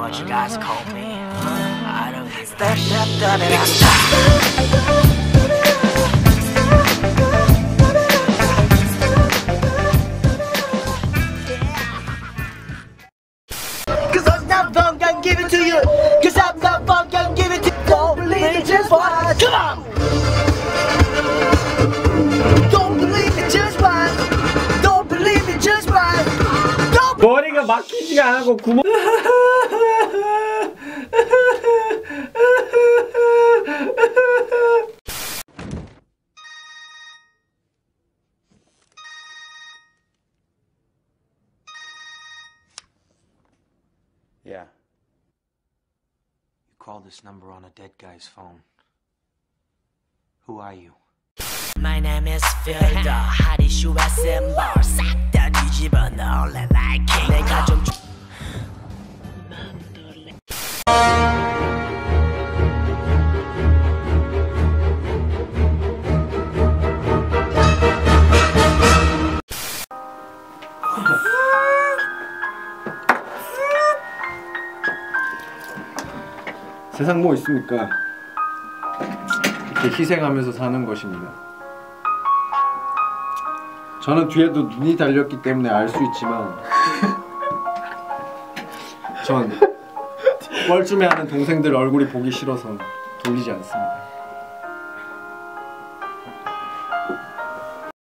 what you guys call me. I don't give a shit. 머리가 막히지가 않고 구멍 Yeah. You called this number on a dead guy's phone. Who are you? My name is Feeldog. How did you assemble? 싹 다 뒤집어 넣을래 like king. 내가 좀 만들래. 세상 뭐 있습니까? 이렇게 희생하면서 사는 것입니다. 저는 뒤에도 눈이 달렸기 때문에 알 수 있지만 전 뻘쭘해하는 동생들 얼굴이 보기 싫어서 돌리지 않습니다.